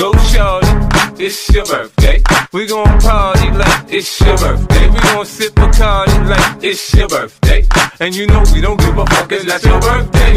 Go Charlie, it's your birthday. We gon' party like it's your birthday. We gon' sip a Bacardi like it's your birthday. And you know we don't give a fuck, it's not your birthday.